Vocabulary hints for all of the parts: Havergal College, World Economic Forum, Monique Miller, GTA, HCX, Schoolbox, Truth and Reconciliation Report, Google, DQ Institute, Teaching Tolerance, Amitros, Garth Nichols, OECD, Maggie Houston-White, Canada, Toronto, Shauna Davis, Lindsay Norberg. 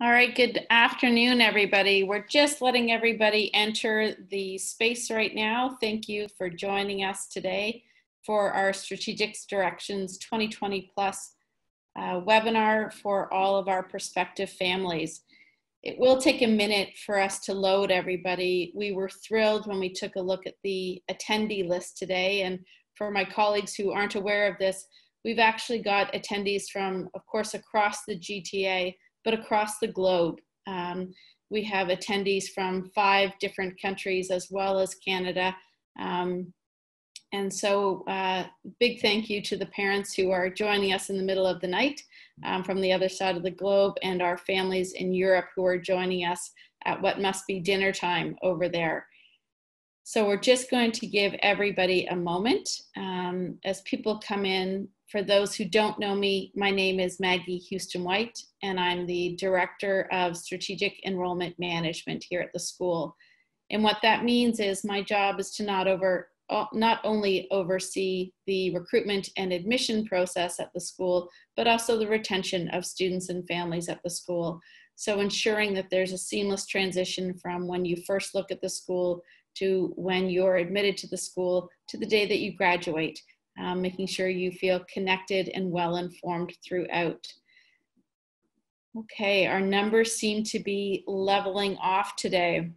All right, good afternoon, everybody. We're just letting everybody enter the space right now. Thank you for joining us today for our Strategic Directions 2020 Plus webinar for all of our prospective families. It will take a minute for us to load everybody. We were thrilled when we took a look at the attendee list today. And for my colleagues who aren't aware of this, we've actually got attendees from, of course, across the GTA, but across the globe. We have attendees from 5 different countries as well as Canada. And so big thank you to the parents who are joining us in the middle of the night from the other side of the globe, and our families in Europe who are joining us at what must be dinner time over there. So we're just going to give everybody a moment as people come in. For those who don't know me, my name is Maggie Houston-White, and I'm the Director of Strategic Enrollment Management here at the school. And what that means is my job is to not only oversee the recruitment and admission process at the school, but also the retention of students and families at the school. So ensuring that there's a seamless transition from when you first look at the school to when you're admitted to the school to the day that you graduate. Making sure you feel connected and well-informed throughout. Okay, our numbers seem to be leveling off today.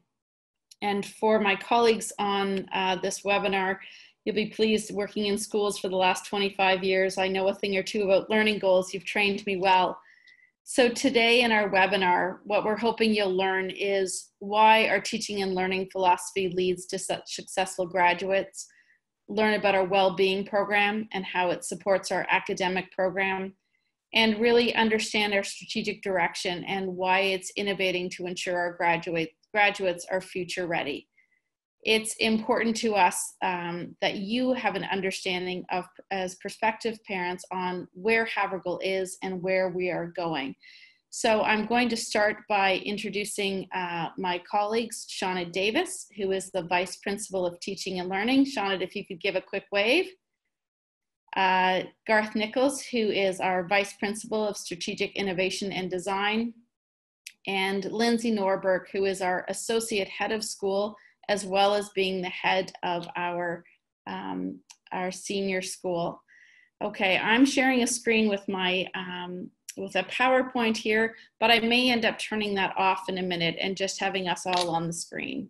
And for my colleagues on this webinar, you'll be pleased, working in schools for the last 25 years, I know a thing or two about learning goals. You've trained me well. So today in our webinar, what we're hoping you'll learn is why our teaching and learning philosophy leads to such successful graduates, learn about our well-being program and how it supports our academic program, and really understand our strategic direction and why it's innovating to ensure our graduates are future ready. It's important to us that you have an understanding of, as prospective parents, on where Havergal is and where we are going. So I'm going to start by introducing my colleagues, Shauna Davis, who is the Vice Principal of Teaching and Learning. Shauna, if you could give a quick wave. Garth Nichols, who is our Vice Principal of Strategic Innovation and Design. And Lindsay Norberg, who is our Associate Head of School, as well as being the head of our senior school. Okay, I'm sharing a screen with my with a PowerPoint here, but I may end up turning that off in a minute and just having us all on the screen.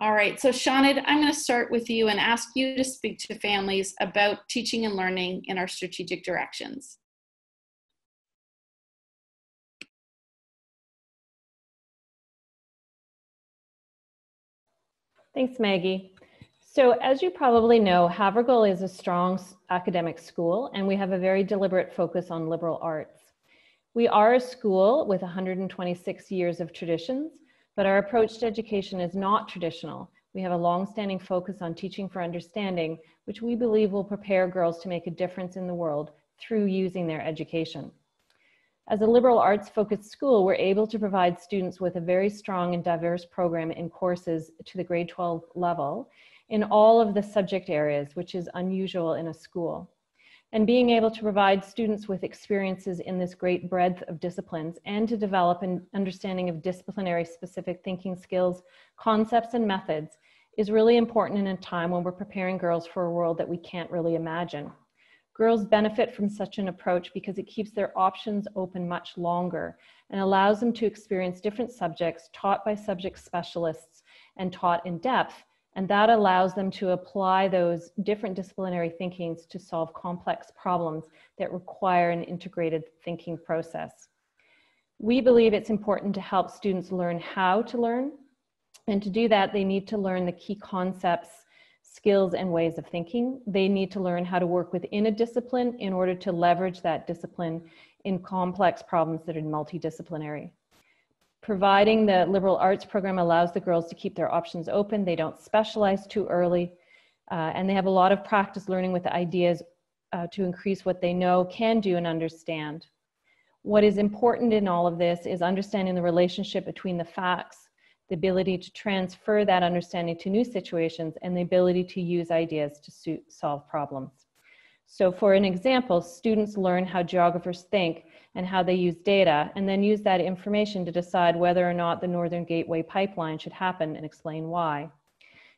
All right, so Shauna, I'm going to start with you and ask you to speak to families about teaching and learning in our strategic directions. Thanks, Maggie. So as you probably know, Havergal is a strong academic school, and we have a very deliberate focus on liberal arts. We are a school with 126 years of traditions, but our approach to education is not traditional. We have a long-standing focus on teaching for understanding, which we believe will prepare girls to make a difference in the world through using their education. As a liberal arts-focused school, we're able to provide students with a very strong and diverse program in courses to the grade 12 level, in all of the subject areas, which is unusual in a school. And being able to provide students with experiences in this great breadth of disciplines, and to develop an understanding of disciplinary specific thinking skills, concepts, and methods is really important in a time when we're preparing girls for a world that we can't really imagine. Girls benefit from such an approach because it keeps their options open much longer and allows them to experience different subjects taught by subject specialists and taught in depth. And that allows them to apply those different disciplinary thinkings to solve complex problems that require an integrated thinking process. We believe it's important to help students learn how to learn. And to do that, they need to learn the key concepts, skills, and ways of thinking. They need to learn how to work within a discipline in order to leverage that discipline in complex problems that are multidisciplinary. Providing the liberal arts program allows the girls to keep their options open. They don't specialize too early, and they have a lot of practice learning with the ideas to increase what they know, can do, and understand. What is important in all of this is understanding the relationship between the facts, the ability to transfer that understanding to new situations, and the ability to use ideas to solve problems. So for an example, students learn how geographers think and how they use data, and then use that information to decide whether or not the Northern Gateway pipeline should happen and explain why.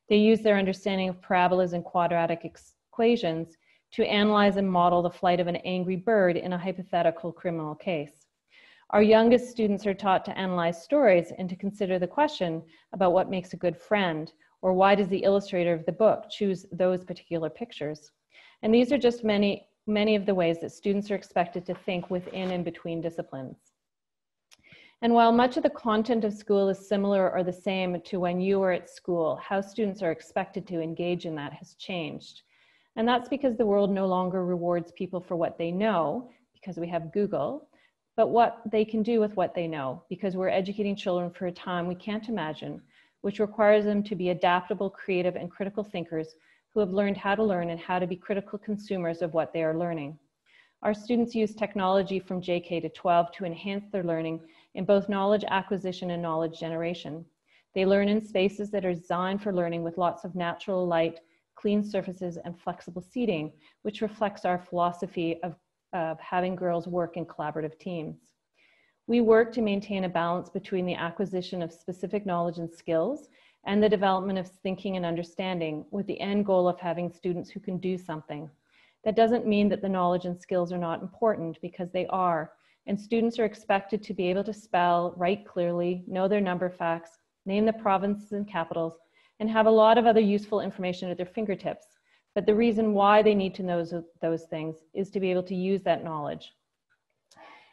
They use their understanding of parabolas and quadratic equations to analyze and model the flight of an angry bird in a hypothetical criminal case. Our youngest students are taught to analyze stories and to consider the question about what makes a good friend, or why does the illustrator of the book choose those particular pictures? And these are just many of the ways that students are expected to think within and between disciplines. And while much of the content of school is similar or the same to when you were at school, how students are expected to engage in that has changed. And that's because the world no longer rewards people for what they know, because we have Google, but what they can do with what they know, because we're educating children for a time we can't imagine, which requires them to be adaptable, creative, and critical thinkers who have learned how to learn and how to be critical consumers of what they are learning. Our students use technology from JK to 12 to enhance their learning in both knowledge acquisition and knowledge generation. They learn in spaces that are designed for learning with lots of natural light, clean surfaces, and flexible seating, which reflects our philosophy of having girls work in collaborative teams. We work to maintain a balance between the acquisition of specific knowledge and skills and the development of thinking and understanding, with the end goal of having students who can do something. That doesn't mean that the knowledge and skills are not important, because they are. And students are expected to be able to spell, write clearly, know their number facts, name the provinces and capitals, and have a lot of other useful information at their fingertips. But the reason why they need to know those things is to be able to use that knowledge.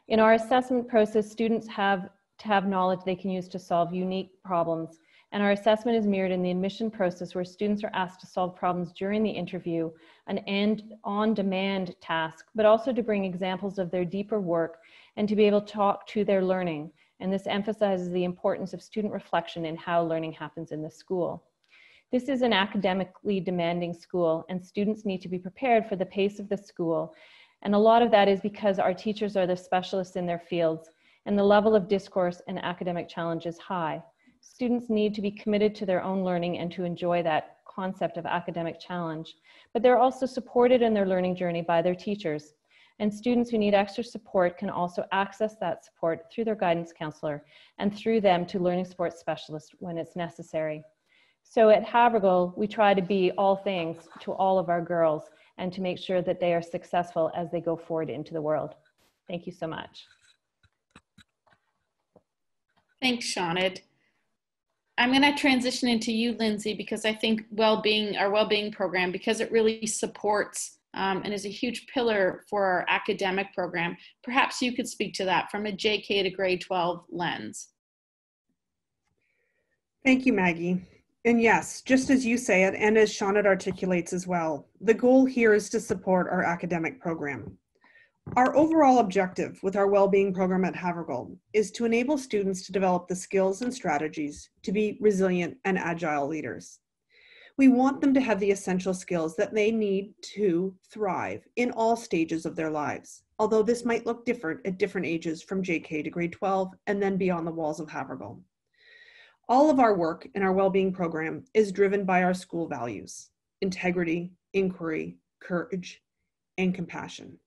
In our assessment process, students have to have knowledge they can use to solve unique problems. And our assessment is mirrored in the admission process, where students are asked to solve problems during the interview, an on-demand task, but also to bring examples of their deeper work and to be able to talk to their learning. And this emphasizes the importance of student reflection in how learning happens in the school. This is an academically demanding school, and students need to be prepared for the pace of the school. And a lot of that is because our teachers are the specialists in their fields, and the level of discourse and academic challenge is high. Students need to be committed to their own learning and to enjoy that concept of academic challenge, but they're also supported in their learning journey by their teachers. And students who need extra support can also access that support through their guidance counselor and through them to learning support specialists when it's necessary. So at Havergal, we try to be all things to all of our girls and to make sure that they are successful as they go forward into the world. Thank you so much. Thanks, Shauna. I'm going to transition into you, Lindsay, because I think our well-being program, because it really supports and is a huge pillar for our academic program. Perhaps you could speak to that from a JK to grade 12 lens. Thank you, Maggie. And yes, just as you say it, and as Shauna articulates as well, the goal here is to support our academic program. Our overall objective with our well-being program at Havergal is to enable students to develop the skills and strategies to be resilient and agile leaders. We want them to have the essential skills that they need to thrive in all stages of their lives, although this might look different at different ages from JK to grade 12 and then beyond the walls of Havergal. All of our work in our well-being program is driven by our school values: integrity, inquiry, courage, and compassion.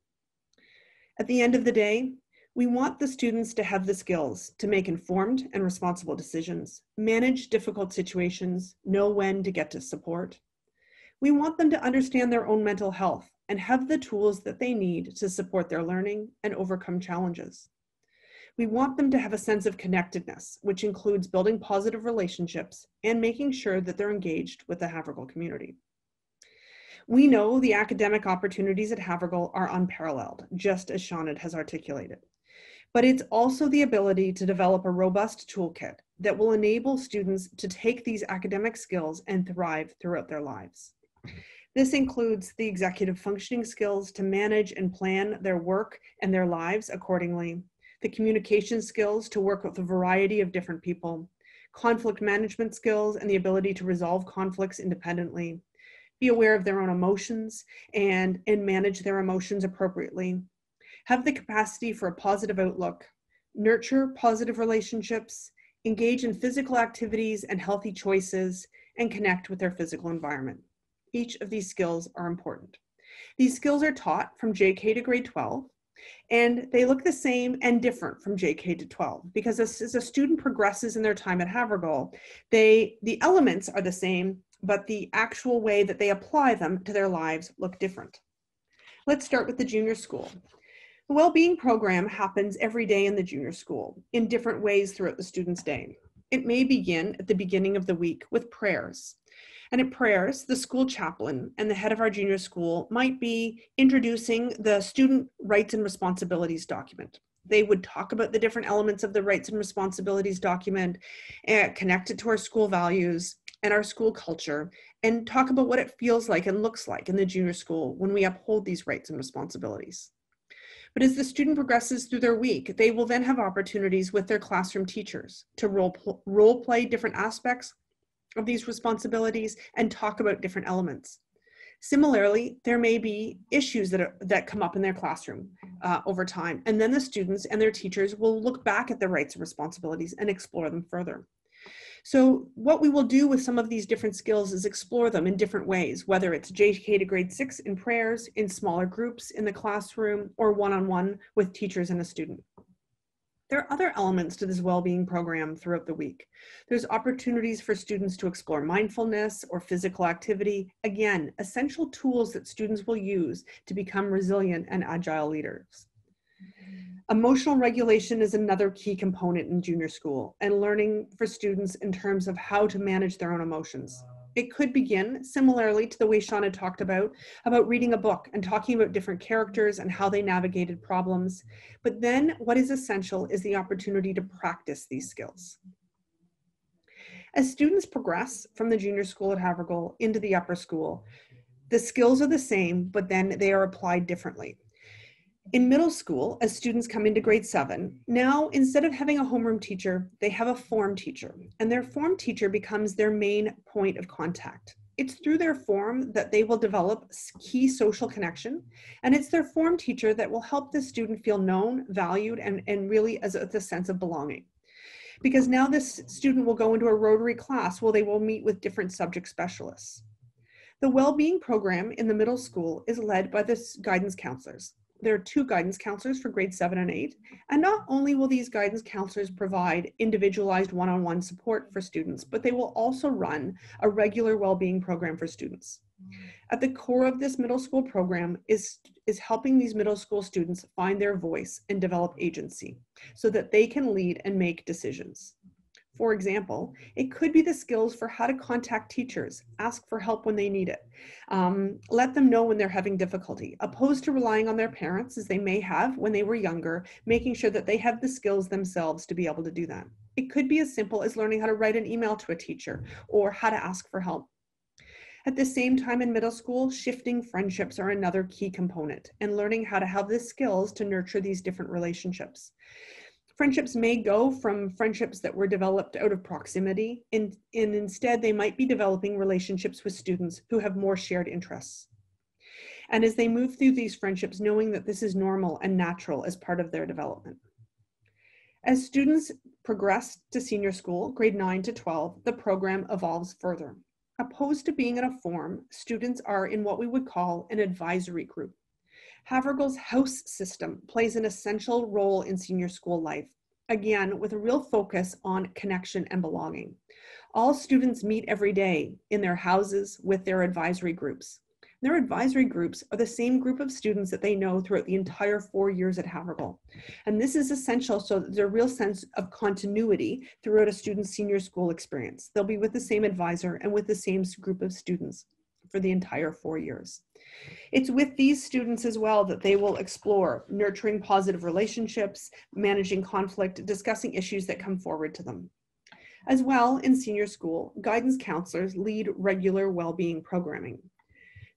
At the end of the day, we want the students to have the skills to make informed and responsible decisions, manage difficult situations, know when to get to support. We want them to understand their own mental health and have the tools that they need to support their learning and overcome challenges. We want them to have a sense of connectedness, which includes building positive relationships and making sure that they're engaged with the Havergal community. We know the academic opportunities at Havergal are unparalleled, just as Shauna has articulated. But it's also the ability to develop a robust toolkit that will enable students to take these academic skills and thrive throughout their lives. This includes the executive functioning skills to manage and plan their work and their lives accordingly, the communication skills to work with a variety of different people, conflict management skills and the ability to resolve conflicts independently, be aware of their own emotions and manage their emotions appropriately, have the capacity for a positive outlook, nurture positive relationships, engage in physical activities and healthy choices, and connect with their physical environment. Each of these skills are important. These skills are taught from JK to grade 12, and they look the same and different from JK to 12, because as a student progresses in their time at Havergal, the elements are the same, but the actual way that they apply them to their lives look different. Let's start with the junior school. The well-being program happens every day in the junior school in different ways throughout the student's day. It may begin at the beginning of the week with prayers. And at prayers, the school chaplain and the head of our junior school might be introducing the Student Rights and Responsibilities document. They would talk about the different elements of the Rights and Responsibilities document, connected to our school values and our school culture, and talk about what it feels like and looks like in the junior school when we uphold these rights and responsibilities. But as the student progresses through their week, they will then have opportunities with their classroom teachers to role play different aspects of these responsibilities and talk about different elements. Similarly, there may be issues that come up in their classroom over time, and then the students and their teachers will look back at the rights and responsibilities and explore them further. So what we will do with some of these different skills is explore them in different ways, whether it's JK to grade 6 in prayers, in smaller groups in the classroom, or one-on-one with teachers and a student. There are other elements to this well-being program throughout the week. There's opportunities for students to explore mindfulness or physical activity. Again, essential tools that students will use to become resilient and agile leaders. Emotional regulation is another key component in junior school and learning for students in terms of how to manage their own emotions. It could begin similarly to the way Shauna talked about reading a book and talking about different characters and how they navigated problems. But then what is essential is the opportunity to practice these skills. As students progress from the junior school at Havergal into the upper school, the skills are the same, but then they are applied differently. In middle school, as students come into grade 7, now instead of having a homeroom teacher, they have a form teacher, and their form teacher becomes their main point of contact. It's through their form that they will develop key social connection, and it's their form teacher that will help the student feel known, valued, and really as a sense of belonging. Because now this student will go into a Rotary class where they will meet with different subject specialists. The well-being program in the middle school is led by the guidance counselors. There are 2 guidance counselors for grades 7 and 8, and not only will these guidance counselors provide individualized one-on-one support for students, but they will also run a regular well-being program for students. At the core of this middle school program is helping these middle school students find their voice and develop agency so that they can lead and make decisions. For example, it could be the skills for how to contact teachers, ask for help when they need it, let them know when they're having difficulty, opposed to relying on their parents as they may have when they were younger, making sure that they have the skills themselves to be able to do that. It could be as simple as learning how to write an email to a teacher or how to ask for help. At the same time in middle school, shifting friendships are another key component and learning how to have the skills to nurture these different relationships. Friendships may go from friendships that were developed out of proximity, and instead they might be developing relationships with students who have more shared interests. And as they move through these friendships, knowing that this is normal and natural as part of their development. As students progress to senior school, grade 9 to 12, the program evolves further. Opposed to being in a form, students are in what we would call an advisory group. Havergal's house system plays an essential role in senior school life, again, with a real focus on connection and belonging. All students meet every day in their houses with their advisory groups. Their advisory groups are the same group of students that they know throughout the entire 4 years at Havergal. And this is essential so that there's a real sense of continuity throughout a student's senior school experience. They'll be with the same advisor and with the same group of students for the entire 4 years. It's with these students as well that they will explore nurturing positive relationships, managing conflict, discussing issues that come forward to them. As well, in senior school, guidance counselors lead regular well-being programming.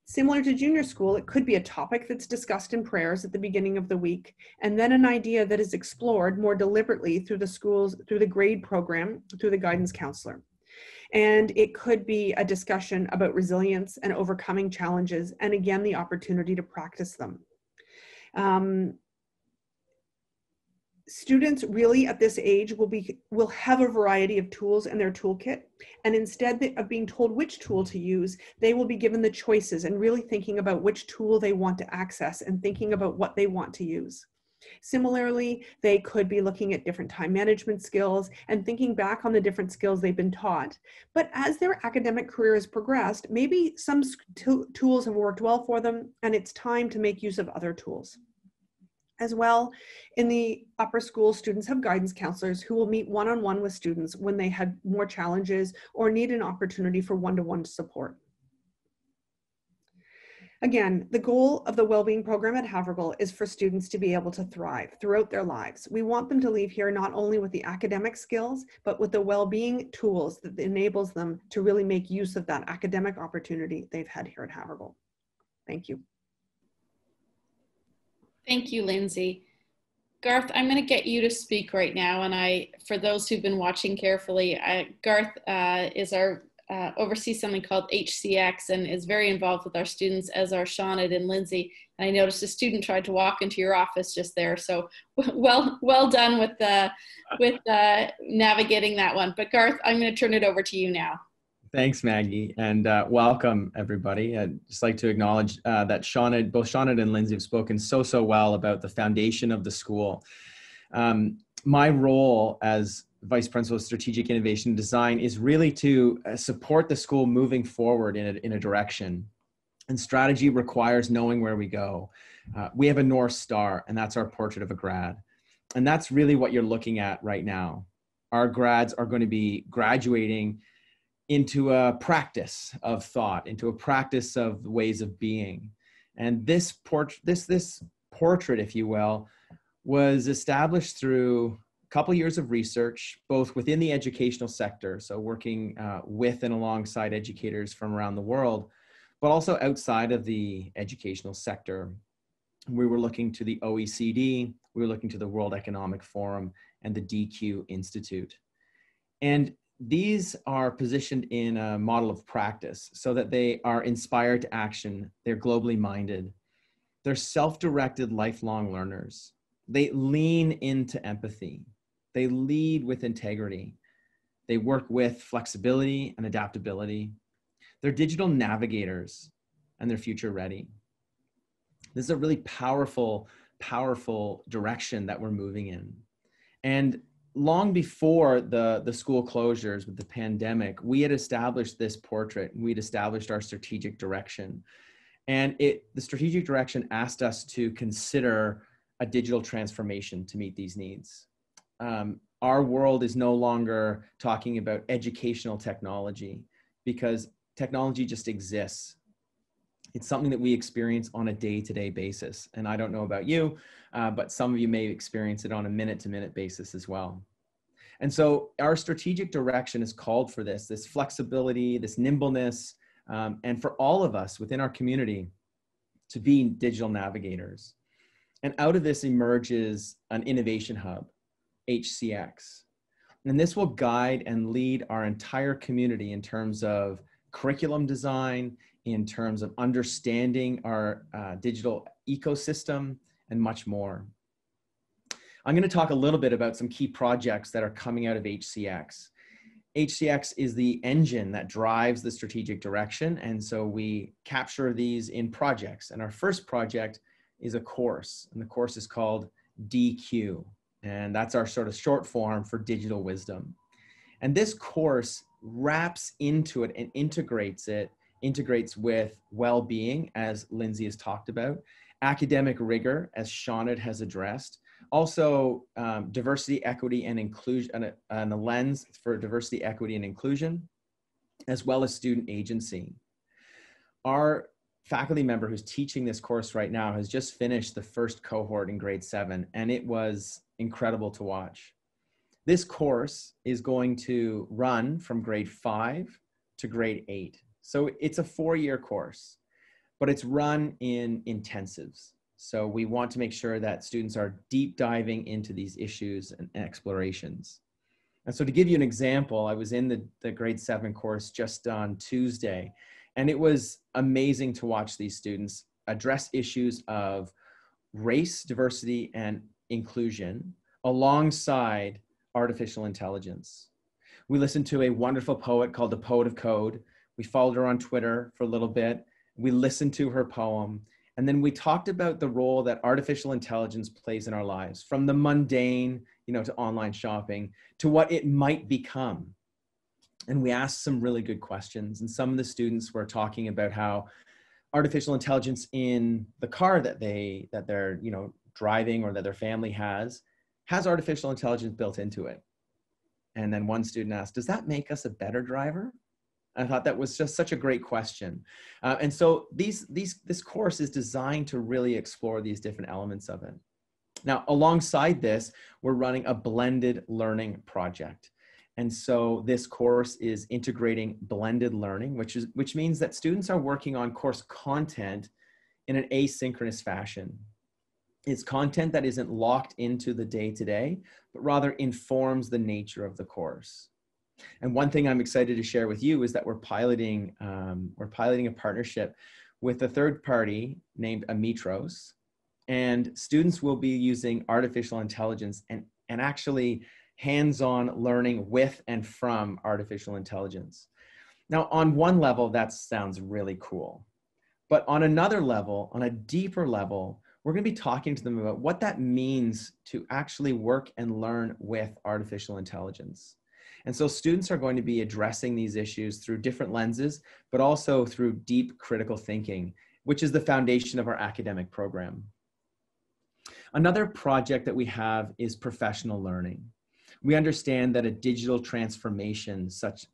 Similar to junior school, it could be a topic that's discussed in prayers at the beginning of the week, and then an idea that is explored more deliberately through the grade program, through the guidance counselor. And it could be a discussion about resilience and overcoming challenges, and again, the opportunity to practice them. students really at this age will have a variety of tools in their toolkit, and instead of being told which tool to use, they will be given the choices and really thinking about which tool they want to access and thinking about what they want to use. Similarly, they could be looking at different time management skills and thinking back on the different skills they've been taught. But as their academic career has progressed, maybe some tools have worked well for them, and it's time to make use of other tools. As well, in the upper school, students have guidance counselors who will meet one-on-one with students when they had more challenges or need an opportunity for one-to-one support. Again, the goal of the Wellbeing Program at Havergal is for students to be able to thrive throughout their lives. We want them to leave here not only with the academic skills, but with the wellbeing tools that enables them to really make use of that academic opportunity they've had here at Havergal. Thank you. Thank you, Lindsay. Garth, I'm going to get you to speak right now. And for those who've been watching carefully, Garth is our oversees something called HCX and is very involved with our students, as are Shauna and Lindsay. And I noticed a student tried to walk into your office just there. So well done with navigating that one. But Garth, I'm going to turn it over to you now. Thanks, Maggie, and welcome everybody. I'd just like to acknowledge that both Shauna and Lindsay have spoken so well about the foundation of the school. My role as Vice Principal of Strategic Innovation and Design is really to support the school moving forward in a direction. And strategy requires knowing where we go. We have a North Star, and that's our portrait of a grad. And that's really what you're looking at right now. Our grads are going to be graduating into a practice of thought, into a practice of ways of being. And this portrait, if you will, was established through couple years of research, both within the educational sector, so working with and alongside educators from around the world, but also outside of the educational sector. We were looking to the OECD, we were looking to the World Economic Forum and the DQ Institute. And these are positioned in a model of practice so that they are inspired to action, they're globally minded, they're self-directed lifelong learners, they lean into empathy, they lead with integrity. They work with flexibility and adaptability. They're digital navigators and they're future ready. This is a really powerful direction that we're moving in. And long before the school closures with the pandemic, we had established this portrait. We'd established our strategic direction. And the strategic direction asked us to consider a digital transformation to meet these needs. Our world is no longer talking about educational technology because technology just exists. It's something that we experience on a day-to-day basis. And I don't know about you, but some of you may experience it on a minute-to-minute basis as well. And so our strategic direction is called for this flexibility, this nimbleness, and for all of us within our community to be digital navigators. And out of this emerges an innovation hub, HCX. And this will guide and lead our entire community in terms of curriculum design, in terms of understanding our digital ecosystem, and much more. I'm going to talk a little bit about some key projects that are coming out of HCX. HCX is the engine that drives the strategic direction, and so we capture these in projects. And our first project is a course, and the course is called DQ, and that's our sort of short form for digital wisdom. And this course wraps into it and integrates with well-being, as Lindsay has talked about, academic rigor, as Shauna has addressed, also diversity, equity, and inclusion, and a lens for diversity, equity, and inclusion, as well as student agency. Our faculty member who's teaching this course right now has just finished the first cohort in grade 7, and it was incredible to watch. This course is going to run from grade 5 to grade 8. So it's a 4-year course, but it's run in intensives. So we want to make sure that students are deep diving into these issues and explorations. And so to give you an example, I was in the grade 7 course just on Tuesday, and it was amazing to watch these students address issues of race, diversity, and inclusion, alongside artificial intelligence. We listened to a wonderful poet called the Poet of Code. We followed her on Twitter for a little bit. We listened to her poem. And then we talked about the role that artificial intelligence plays in our lives, from the mundane, to online shopping, to what it might become. And we asked some really good questions. And some of the students were talking about how artificial intelligence in the car that they're driving or that their family has artificial intelligence built into it. And then one student asked, does that make us a better driver? I thought that was just such a great question. And so this course is designed to really explore these different elements of it. Now, alongside this, we're running a blended learning project. And so this course is integrating blended learning, which means that students are working on course content in an asynchronous fashion. It's content that isn't locked into the day-to-day, but rather informs the nature of the course. And one thing I'm excited to share with you is that we're piloting a partnership with a third party named Amitros, and students will be using artificial intelligence and actually hands-on learning with and from artificial intelligence. Now, on one level, that sounds really cool. But on another level, on a deeper level, we're going to be talking to them about what that means to actually work and learn with artificial intelligence. And so students are going to be addressing these issues through different lenses, but also through deep critical thinking, which is the foundation of our academic program. Another project that we have is professional learning. We understand that a digital transformation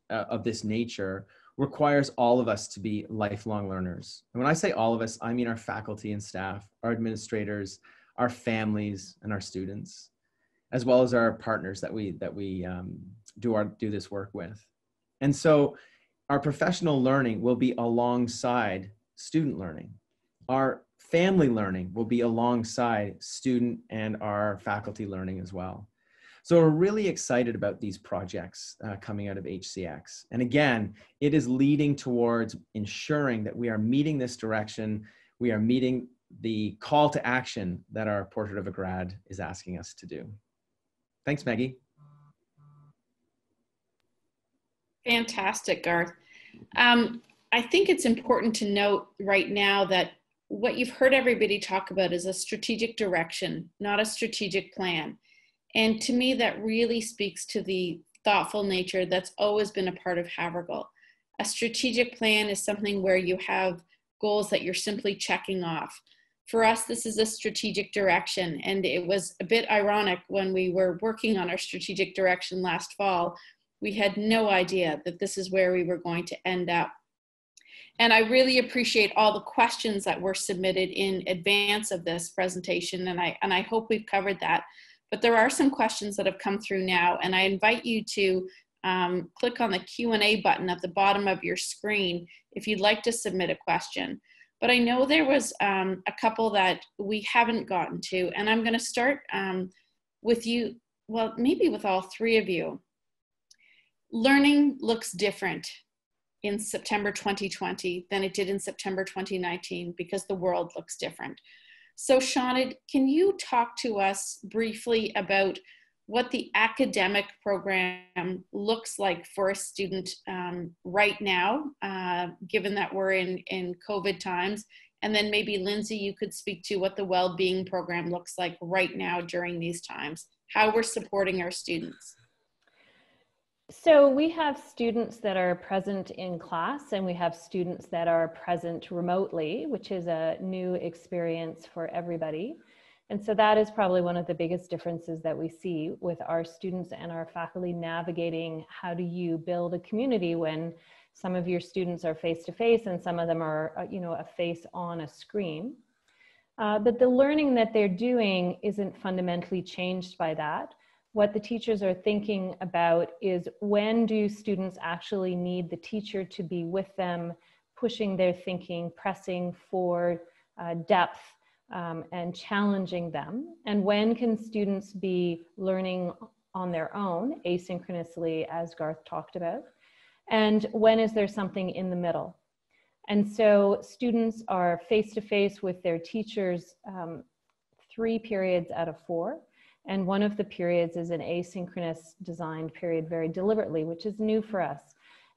of this nature requires all of us to be lifelong learners. And when I say all of us, I mean our faculty and staff, our administrators, our families, and our students, as well as our partners that we do this work with. And so our professional learning will be alongside student learning. Our family learning will be alongside student and our faculty learning as well. So we're really excited about these projects coming out of HCX. And again, it is leading towards ensuring that we are meeting this direction. We are meeting the call to action that our Portrait of a Grad is asking us to do. Thanks, Maggie. Fantastic, Garth. I think it's important to note right now that what you've heard everybody talk about is a strategic direction, not a strategic plan. And to me, that really speaks to the thoughtful nature that's always been a part of Havergal. A strategic plan is something where you have goals that you're simply checking off. For us, this is a strategic direction. And it was a bit ironic when we were working on our strategic direction last fall, we had no idea that this is where we were going to end up. And I really appreciate all the questions that were submitted in advance of this presentation. And I hope we've covered that. But there are some questions that have come through now, and I invite you to click on the Q&A button at the bottom of your screen if you'd like to submit a question. But I know there was a couple that we haven't gotten to, and I'm going to start with you, well, maybe with all three of you. Learning looks different in September 2020 than it did in September 2019 because the world looks different. So Shauna, can you talk to us briefly about what the academic program looks like for a student right now, given that we're in COVID times? And then maybe Lindsay, you could speak to what the well-being program looks like right now during these times, how we're supporting our students. So we have students that are present in class and we have students that are present remotely, which is a new experience for everybody. And so that is probably one of the biggest differences that we see with our students and our faculty navigating how do you build a community when some of your students are face-to-face and some of them are, a face on a screen. But the learning that they're doing isn't fundamentally changed by that. What the teachers are thinking about is when do students actually need the teacher to be with them, pushing their thinking, pressing for depth and challenging them. And when can students be learning on their own, asynchronously, as Garth talked about. And when is there something in the middle? And so students are face-to-face with their teachers 3 periods out of 4. And one of the periods is an asynchronous designed period very deliberately, which is new for us.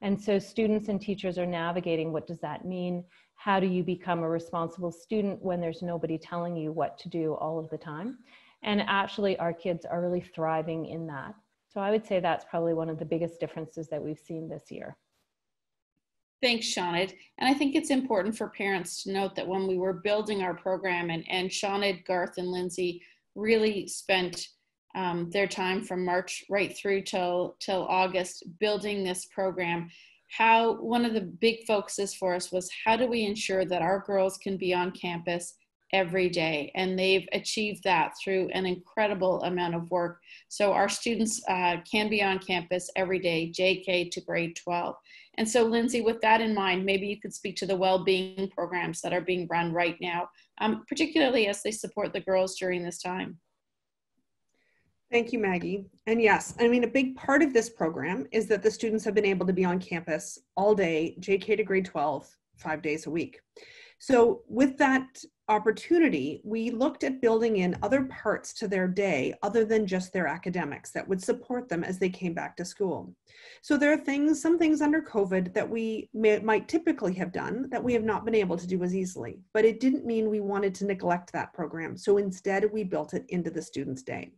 And so students and teachers are navigating, what does that mean? How do you become a responsible student when there's nobody telling you what to do all of the time? And actually our kids are really thriving in that. So I would say that's probably one of the biggest differences that we've seen this year. Thanks, Shauna. And I think it's important for parents to note that when we were building our program, and Shauna, Garth, and Lindsay really spent their time from March right through till August building this program. How one of the big focuses for us was, how do we ensure that our girls can be on campus every day? And they've achieved that through an incredible amount of work. So our students can be on campus every day, JK to grade 12. And so Lindsay, with that in mind, maybe you could speak to the well-being programs that are being run right now, particularly as they support the girls during this time. Thank you, Maggie. And yes, I mean, a big part of this program is that the students have been able to be on campus all day, JK to grade 12, 5 days a week. So with that opportunity, we looked at building in other parts to their day other than just their academics that would support them as they came back to school. So there are things, some things under COVID that we might typically have done that we have not been able to do as easily, but it didn't mean we wanted to neglect that program. So instead, we built it into the students' day.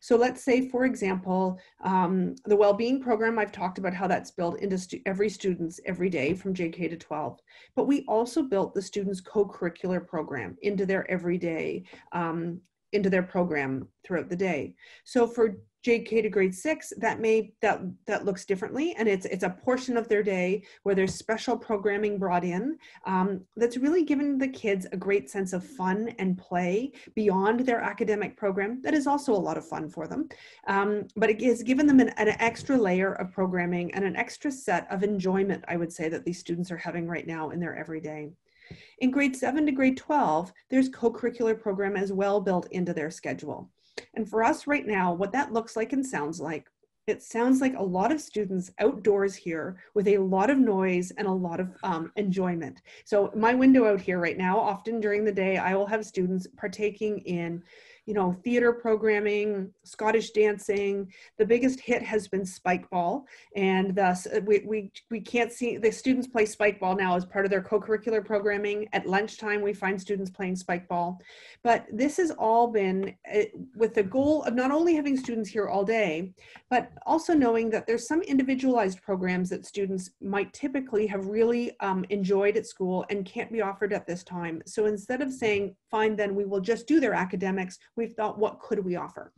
So let's say, for example, the well-being program, I've talked about how that's built into every student's every day from JK to 12, but we also built the students' co-curricular program into their everyday, into their program throughout the day. So for JK to grade 6, that looks differently, and it's a portion of their day where there's special programming brought in that's really given the kids a great sense of fun and play beyond their academic program. That is also a lot of fun for them, but it has given them an extra layer of programming and an extra set of enjoyment, I would say, that these students are having right now in their everyday. In grade 7 to grade 12, there's co-curricular program as well built into their schedule. And for us right now, what that looks like and sounds like, it sounds like a lot of students outdoors here with a lot of noise and a lot of enjoyment. So my window out here right now, often during the day, I will have students partaking in, you know, theater programming, Scottish dancing. The biggest hit has been spike ball, and thus we can't see, the students play spike ball now as part of their co-curricular programming. At lunchtime, we find students playing spike ball. But this has all been with the goal of not only having students here all day, but also knowing that there's some individualized programs that students might typically have really enjoyed at school and can't be offered at this time. So instead of saying, fine, then we will just do their academics, we've thought, what could we offer?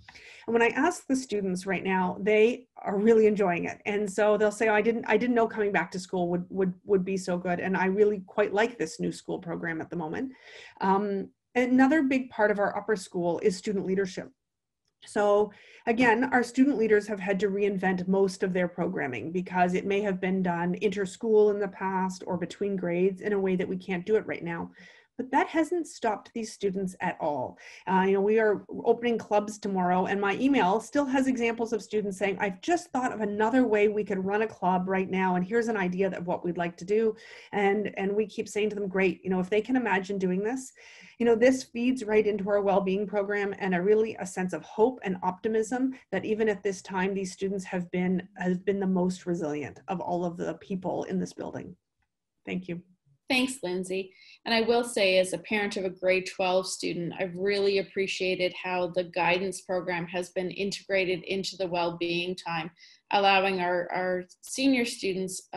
And when I ask the students right now, they are really enjoying it. And so they'll say, oh, I didn't know coming back to school would be so good. And I really quite like this new school program at the moment. Another big part of our upper school is student leadership. So again, our student leaders have had to reinvent most of their programming because it may have been done inter-school in the past or between grades in a way that we can't do it right now. But that hasn't stopped these students at all. You know, we are opening clubs tomorrow, and my email still has examples of students saying, I've just thought of another way we could run a club right now, and here's an idea of what we'd like to do. And we keep saying to them, great, you know, if they can imagine doing this, you know, this feeds right into our well-being program, and a sense of hope and optimism that even at this time, these students have been the most resilient of all of the people in this building. Thank you. Thanks, Lindsay. And I will say, as a parent of a grade 12 student, I've really appreciated how the guidance program has been integrated into the well-being time, allowing our senior students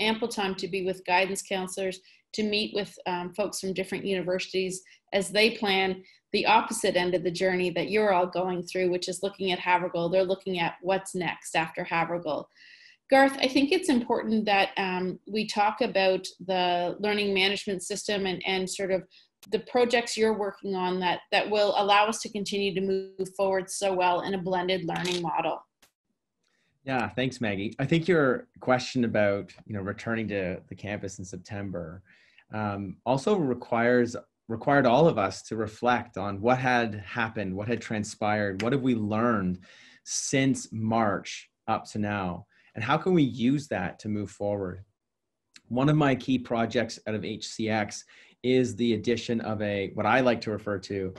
ample time to be with guidance counselors, to meet with folks from different universities as they plan the opposite end of the journey that you're all going through, which is looking at Havergal. They're looking at what's next after Havergal. Garth, I think it's important that we talk about the learning management system and sort of the projects you're working on that will allow us to continue to move forward so well in a blended learning model. Yeah, thanks, Maggie. I think your question about, you know, returning to the campus in September also required all of us to reflect on what had happened, what had transpired, what have we learned since March up to now. And how can we use that to move forward? One of my key projects out of HCX is the addition of what I like to refer to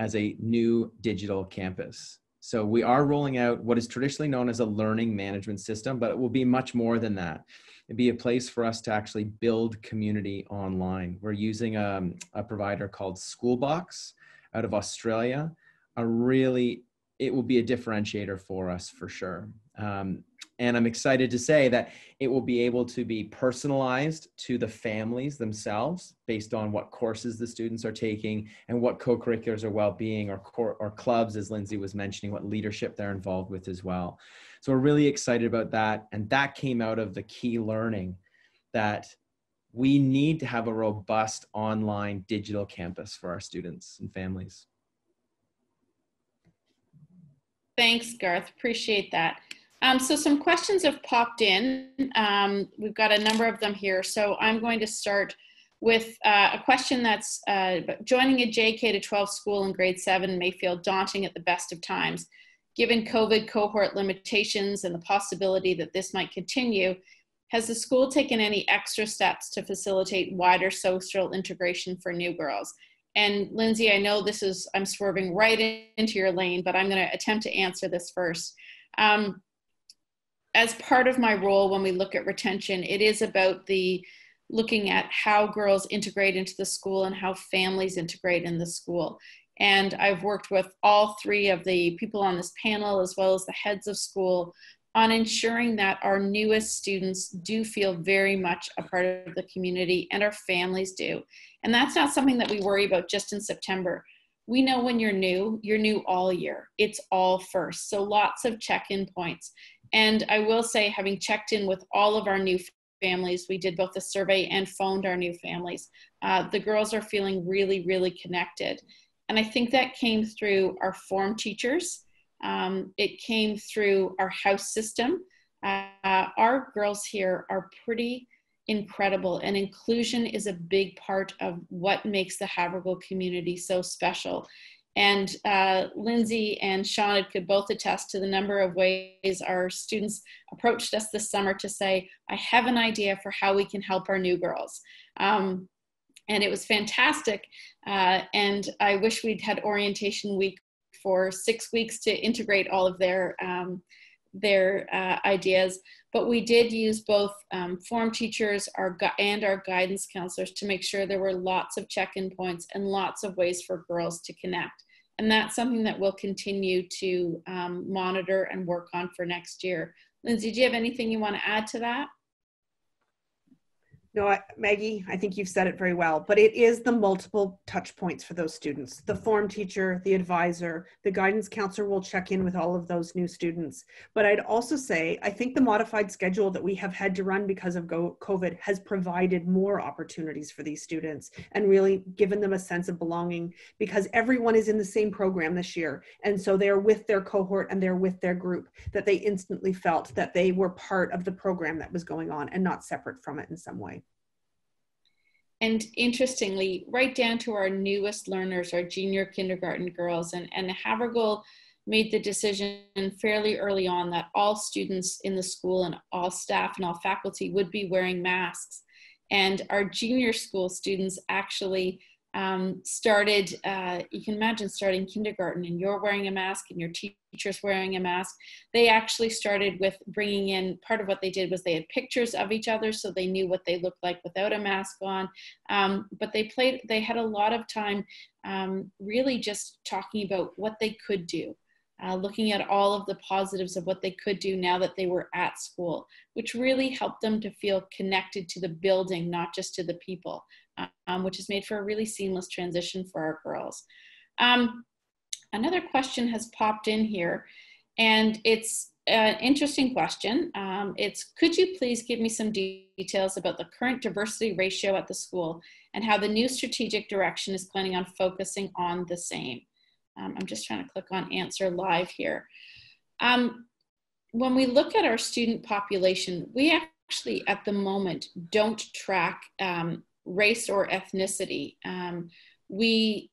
as a new digital campus. So we are rolling out what is traditionally known as a learning management system, but it will be much more than that. It'd be a place for us to actually build community online. We're using a provider called Schoolbox out of Australia. It will be a differentiator for us for sure. And I'm excited to say that it will be able to be personalized to the families themselves based on what courses the students are taking and what co-curriculars or well-being or clubs, as Lindsay was mentioning, what leadership they're involved with as well. So we're really excited about that. And that came out of the key learning that we need to have a robust online digital campus for our students and families. Thanks, Garth. Appreciate that. So some questions have popped in. We've got a number of them here. So I'm going to start with a question that's joining a JK-12 school in grade 7 may feel daunting at the best of times. Given COVID cohort limitations and the possibility that this might continue, has the school taken any extra steps to facilitate wider social integration for new girls? And Lindsay, I know this is, I'm swerving right into your lane, but I'm going to attempt to answer this first. As part of my role, when we look at retention, it is about looking at how girls integrate into the school and how families integrate in the school. And I've worked with all three of the people on this panel, as well as the heads of school, on ensuring that our newest students do feel very much a part of the community and our families do. And that's not something that we worry about just in September. We know when you're new all year. It's all first. So lots of check-in points. And I will say, having checked in with all of our new families, we did both a survey and phoned our new families. The girls are feeling really, really connected. And I think that came through our form teachers. It came through our house system. Our girls here are pretty incredible, and inclusion is a big part of what makes the Havergal community so special. And Lindsay and Shauna could both attest to the number of ways our students approached us this summer to say, I have an idea for how we can help our new girls. And it was fantastic. And I wish we'd had orientation week for 6 weeks to integrate all of their ideas. But we did use both form teachers and our guidance counselors to make sure there were lots of check-in points and lots of ways for girls to connect. And that's something that we'll continue to monitor and work on for next year. Lindsay, do you have anything you want to add to that? No, Maggie, I think you've said it very well, but it is the multiple touch points for those students. The form teacher, the advisor, the guidance counselor will check in with all of those new students. But I'd also say, I think the modified schedule that we have had to run because of COVID has provided more opportunities for these students and really given them a sense of belonging, because everyone is in the same program this year. And so they're with their cohort and they're with their group, that they instantly felt that they were part of the program that was going on and not separate from it in some way. And interestingly, right down to our newest learners, our junior kindergarten girls, and Havergal made the decision fairly early on that all students in the school and all staff and all faculty would be wearing masks. And our junior school students actually started, you can imagine starting kindergarten and you're wearing a mask and your teacher's wearing a mask. They actually started with bringing in, part of what they did was they had pictures of each other so they knew what they looked like without a mask on. But they had a lot of time really just talking about what they could do. Looking at all of the positives of what they could do now that they were at school, which really helped them to feel connected to the building, not just to the people, which has made for a really seamless transition for our girls. Another question has popped in here, and it's an interesting question. It's, could you please give me some details about the current diversity ratio at the school and how the new strategic direction is planning on focusing on the same? I'm just trying to click on answer live here. When we look at our student population, we actually at the moment don't track race or ethnicity. We,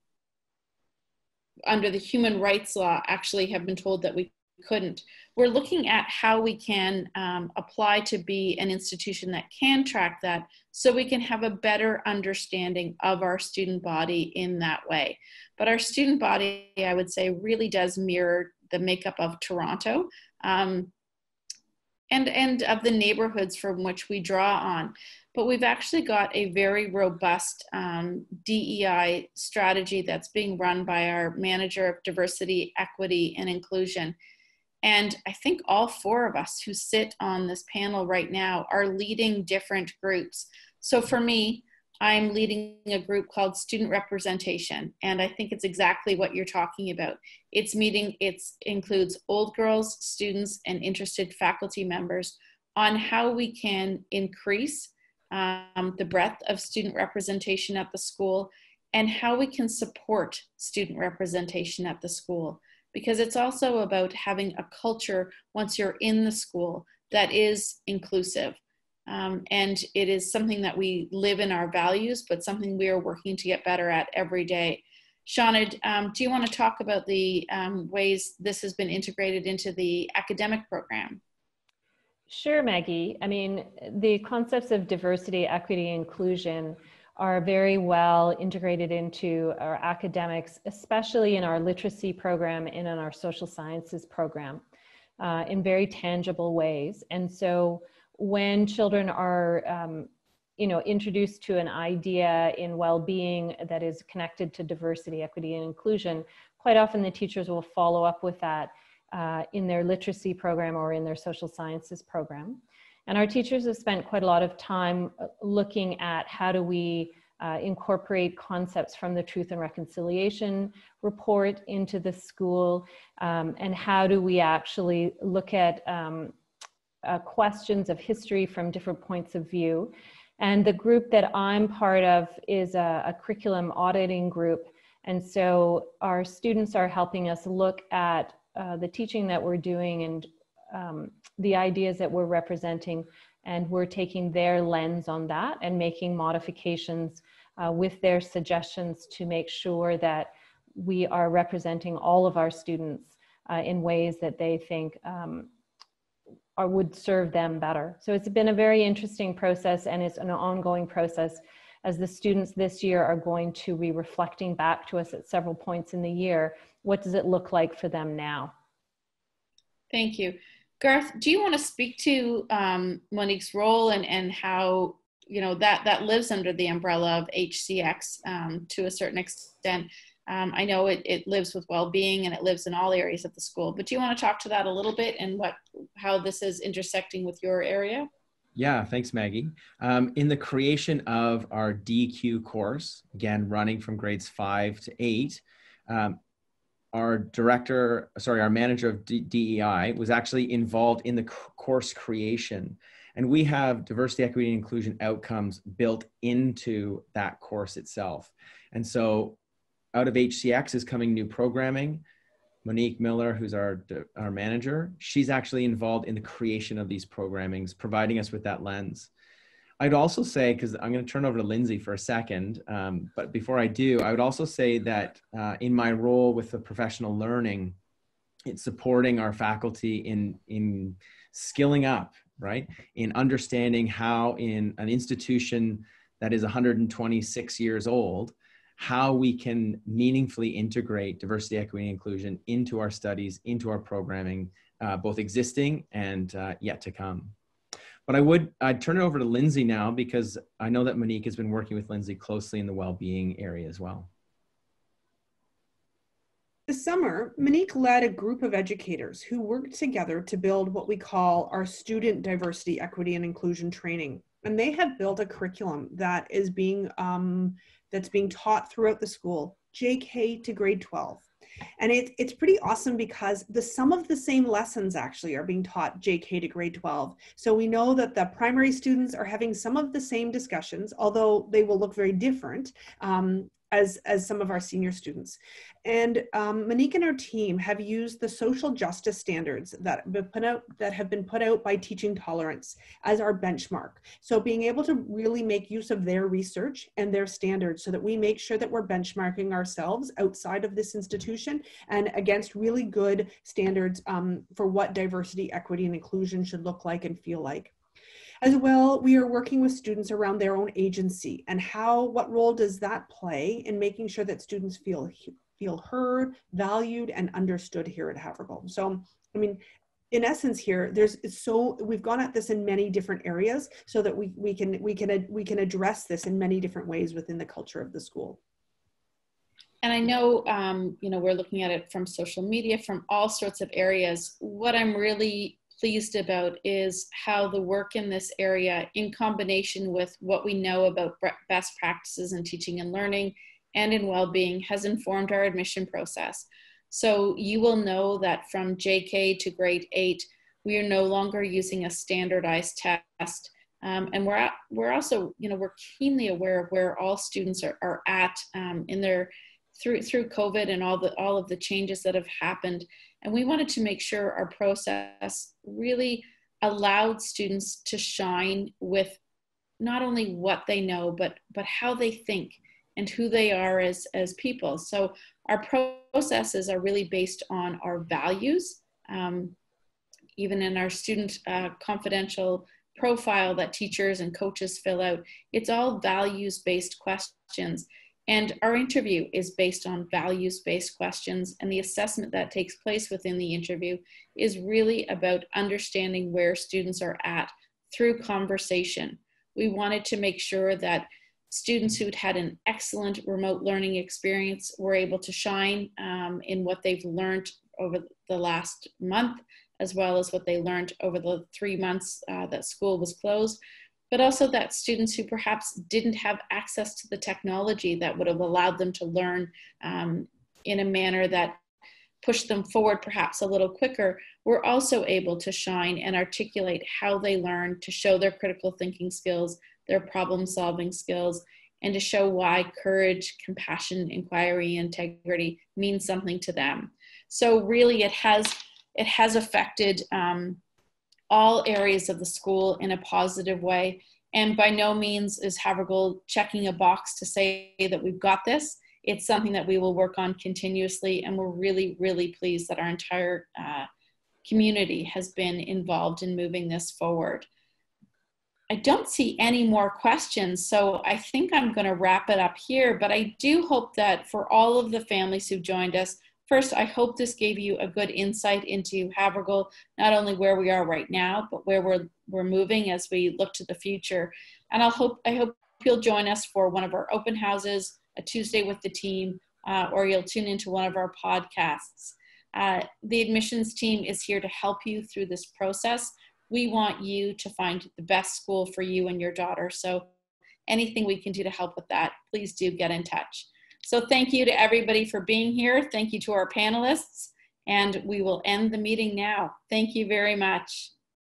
under the human rights law, actually have been told that we couldn't. We're looking at how we can apply to be an institution that can track that, so we can have a better understanding of our student body in that way. But our student body, I would say, really does mirror the makeup of Toronto and of the neighborhoods from which we draw on. But we've actually got a very robust DEI strategy that's being run by our manager of diversity, equity, and inclusion. And I think all four of us who sit on this panel right now are leading different groups. So for me, I'm leading a group called Student Representation. And I think it's exactly what you're talking about. It's meeting, it includes old girls, students, and interested faculty members on how we can increase the breadth of student representation at the school, and how we can support student representation at the school, because it's also about having a culture once you're in the school that is inclusive, and it is something that we live in our values, but something we are working to get better at every day. Shauna, do you want to talk about the ways this has been integrated into the academic program? Sure, Maggie. I mean, the concepts of diversity, equity, inclusion are very well integrated into our academics, especially in our literacy program and in our social sciences program in very tangible ways. And so when children are, you know, introduced to an idea in well-being that is connected to diversity, equity, and inclusion, quite often the teachers will follow up with that in their literacy program or in their social sciences program. And our teachers have spent quite a lot of time looking at how do we incorporate concepts from the Truth and Reconciliation Report into the school, and how do we actually look at questions of history from different points of view. And the group that I'm part of is a curriculum auditing group. And so our students are helping us look at the teaching that we're doing and the ideas that we're representing, and we're taking their lens on that and making modifications with their suggestions to make sure that we are representing all of our students in ways that they think would serve them better. So it's been a very interesting process, and it's an ongoing process as the students this year are going to be reflecting back to us at several points in the year. What does it look like for them now? Thank you. Garth, do you want to speak to Monique's role and how, you know, that lives under the umbrella of HCX to a certain extent? I know it lives with well-being and it lives in all areas of the school, but do you want to talk to that a little bit and how this is intersecting with your area? Yeah, thanks, Maggie. In the creation of our DQ course, again, running from grades 5 to 8, our manager of DEI was actually involved in the course creation. And we have diversity, equity, and inclusion outcomes built into that course itself. And so out of HCX is coming new programming. Monique Miller, who's our manager, she's actually involved in the creation of these programmings, providing us with that lens. I'd also say, because I'm going to turn over to Lindsay for a second, but before I do, I would also say that in my role with the professional learning, it's supporting our faculty in skilling up, right? In understanding how in an institution that is 126 years old, how we can meaningfully integrate diversity, equity, and inclusion into our studies, into our programming, both existing and yet to come. But I'd turn it over to Lindsay now, because I know that Monique has been working with Lindsay closely in the well-being area as well. This summer, Monique led a group of educators who worked together to build what we call our Student Diversity, Equity, and Inclusion Training. And they have built a curriculum that is being that's being taught throughout the school, JK to grade 12. And it's pretty awesome because some of the same lessons actually are being taught JK to grade 12. So we know that the primary students are having some of the same discussions, although they will look very different as some of our senior students. And Monique and her team have used the social justice standards that have been put out by Teaching Tolerance as our benchmark. So being able to really make use of their research and their standards so that we make sure that we're benchmarking ourselves outside of this institution and against really good standards for what diversity, equity, and inclusion should look like and feel like. As well, we are working with students around their own agency and what role does that play in making sure that students feel heard, valued, and understood here at Havergal. So, I mean, in essence here, we've gone at this in many different areas so that we can address this in many different ways within the culture of the school. And I know, you know, we're looking at it from social media, from all sorts of areas. What I'm really pleased about is how the work in this area, in combination with what we know about best practices in teaching and learning and in well-being, has informed our admission process. So you will know that from JK to grade 8, we are no longer using a standardized test. And we're also, you know, we're keenly aware of where all students are at in their through COVID and all of the changes that have happened. And we wanted to make sure our process really allowed students to shine with not only what they know, but how they think and who they are as people. So our processes are really based on our values. Even in our student confidential profile that teachers and coaches fill out, it's all values-based questions. And our interview is based on values-based questions, and the assessment that takes place within the interview is really about understanding where students are at through conversation. We wanted to make sure that students who'd had an excellent remote learning experience were able to shine in what they've learned over the last month, as well as what they learned over the 3 months that school was closed. But also that students who perhaps didn't have access to the technology that would have allowed them to learn in a manner that pushed them forward perhaps a little quicker, were also able to shine and articulate how they learned, to show their critical thinking skills, their problem-solving skills, and to show why courage, compassion, inquiry, integrity means something to them. So really it has affected all areas of the school in a positive way. And by no means is Havergal checking a box to say that we've got this. It's something that we will work on continuously, and we're really, really pleased that our entire community has been involved in moving this forward. I don't see any more questions, so I think I'm gonna wrap it up here, but I do hope that for all of the families who joined us, first, I hope this gave you a good insight into Havergal, not only where we are right now, but where we're moving as we look to the future. And I hope you'll join us for one of our open houses, a Tuesday with the team, or you'll tune into one of our podcasts. The admissions team is here to help you through this process. We want you to find the best school for you and your daughter. So anything we can do to help with that, please do get in touch. So thank you to everybody for being here. Thank you to our panelists, and we will end the meeting now. Thank you very much.